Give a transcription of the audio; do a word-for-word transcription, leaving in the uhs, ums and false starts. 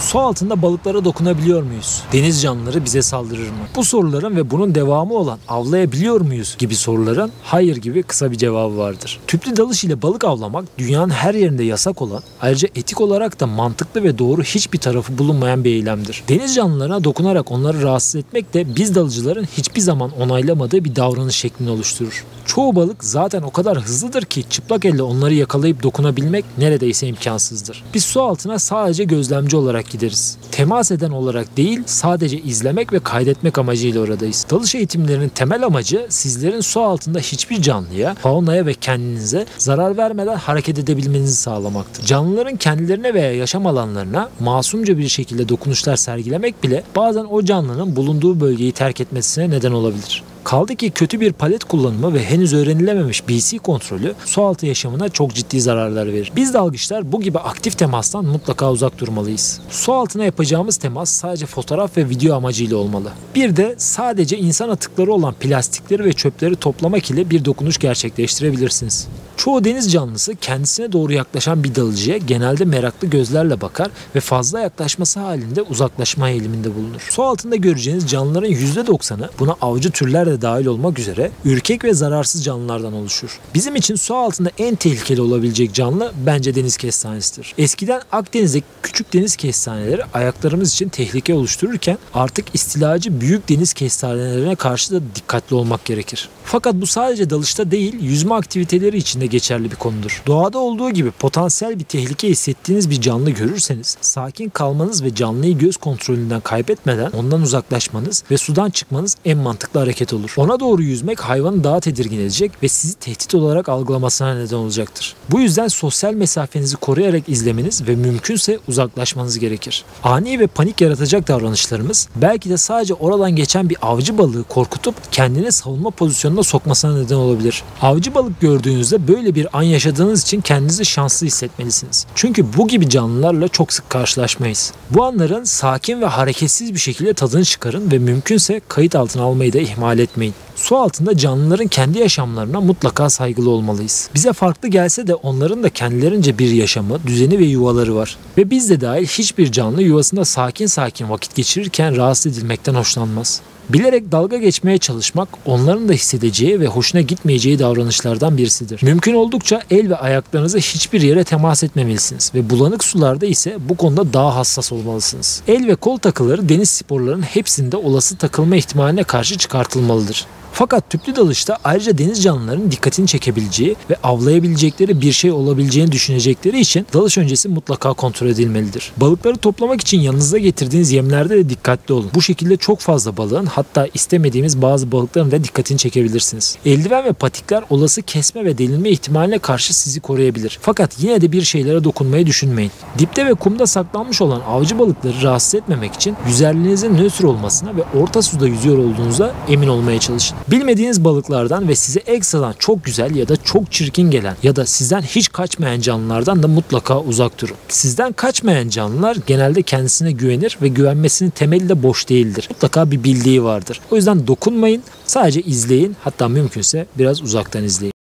Su altında balıklara dokunabiliyor muyuz? Deniz canlıları bize saldırır mı? Bu soruların ve bunun devamı olan avlayabiliyor muyuz gibi soruların hayır gibi kısa bir cevabı vardır. Tüplü dalış ile balık avlamak dünyanın her yerinde yasak olan, ayrıca etik olarak da mantıklı ve doğru hiçbir tarafı bulunmayan bir eylemdir. Deniz canlılarına dokunarak onları rahatsız etmek de biz dalıcıların hiçbir zaman onaylamadığı bir davranış şeklini oluşturur. Çoğu balık zaten o kadar hızlıdır ki çıplak elle onları yakalayıp dokunabilmek neredeyse imkansızdır. Biz su altına sadece gözlemci olarak gideriz. Temas eden olarak değil, sadece izlemek ve kaydetmek amacıyla oradayız. Dalış eğitimlerinin temel amacı sizlerin su altında hiçbir canlıya, faunaya ve kendinize zarar vermeden hareket edebilmenizi sağlamaktır. Canlıların kendilerine veya yaşam alanlarına masumca bir şekilde dokunuşlar sergilemek bile bazen o canlının bulunduğu bölgeyi terk etmesine neden olabilir. Kaldı ki kötü bir palet kullanımı ve henüz öğrenilememiş B C kontrolü sualtı yaşamına çok ciddi zararlar verir. Biz dalgıçlar bu gibi aktif temastan mutlaka uzak durmalıyız. Su altına yapacağımız temas sadece fotoğraf ve video amacıyla olmalı. Bir de sadece insan atıkları olan plastikleri ve çöpleri toplamak ile bir dokunuş gerçekleştirebilirsiniz. Çoğu deniz canlısı kendisine doğru yaklaşan bir dalıcıya genelde meraklı gözlerle bakar ve fazla yaklaşması halinde uzaklaşma eğiliminde bulunur. Su altında göreceğiniz canlıların yüzde doksanı, buna avcı türler de dahil olmak üzere, ürkek ve zararsız canlılardan oluşur. Bizim için su altında en tehlikeli olabilecek canlı bence deniz kestanesidir. Eskiden Akdeniz'deki küçük deniz kestaneleri ayaklarımız için tehlike oluştururken artık istilacı büyük deniz kestanelerine karşı da dikkatli olmak gerekir. Fakat bu sadece dalışta değil, yüzme aktiviteleri içinde geçerli bir konudur. Doğada olduğu gibi potansiyel bir tehlike hissettiğiniz bir canlı görürseniz sakin kalmanız ve canlıyı göz kontrolünden kaybetmeden ondan uzaklaşmanız ve sudan çıkmanız en mantıklı hareket olur. Ona doğru yüzmek hayvanı daha tedirgin edecek ve sizi tehdit olarak algılamasına neden olacaktır. Bu yüzden sosyal mesafenizi koruyarak izlemeniz ve mümkünse uzaklaşmanız gerekir. Ani ve panik yaratacak davranışlarımız belki de sadece oradan geçen bir avcı balığı korkutup kendine savunma pozisyonuna sokmasına neden olabilir. Avcı balık gördüğünüzde böyle bir an yaşadığınız için kendinizi şanslı hissetmelisiniz. Çünkü bu gibi canlılarla çok sık karşılaşmayız. Bu anların sakin ve hareketsiz bir şekilde tadını çıkarın ve mümkünse kayıt altına almayı da ihmal etmeyin. Su altında canlıların kendi yaşamlarına mutlaka saygılı olmalıyız. Bize farklı gelse de onların da kendilerince bir yaşamı, düzeni ve yuvaları var. Ve biz de dahil hiçbir canlı yuvasında sakin sakin vakit geçirirken rahatsız edilmekten hoşlanmaz. Bilerek dalga geçmeye çalışmak onların da hissedeceği ve hoşuna gitmeyeceği davranışlardan birisidir. Mümkün oldukça el ve ayaklarınızı hiçbir yere temas etmemelisiniz ve bulanık sularda ise bu konuda daha hassas olmalısınız. El ve kol takıları deniz sporlarının hepsinde olası takılma ihtimaline karşı çıkartılmalıdır. Fakat tüplü dalışta ayrıca deniz canlılarının dikkatini çekebileceği ve avlayabilecekleri bir şey olabileceğini düşünecekleri için dalış öncesi mutlaka kontrol edilmelidir. Balıkları toplamak için yanınızda getirdiğiniz yemlerde de dikkatli olun. Bu şekilde çok fazla balığın, hatta istemediğimiz bazı balıkların da dikkatini çekebilirsiniz. Eldiven ve patikler olası kesme ve delinme ihtimaline karşı sizi koruyabilir. Fakat yine de bir şeylere dokunmayı düşünmeyin. Dipte ve kumda saklanmış olan avcı balıkları rahatsız etmemek için yüzerliğinizin nötr olmasına ve orta suda yüzüyor olduğunuza emin olmaya çalışın. Bilmediğiniz balıklardan ve size ekstradan çok güzel ya da çok çirkin gelen ya da sizden hiç kaçmayan canlılardan da mutlaka uzak durun. Sizden kaçmayan canlılar genelde kendisine güvenir ve güvenmesinin temeli de boş değildir. Mutlaka bir bildiği vardır. O yüzden dokunmayın, sadece izleyin, hatta mümkünse biraz uzaktan izleyin.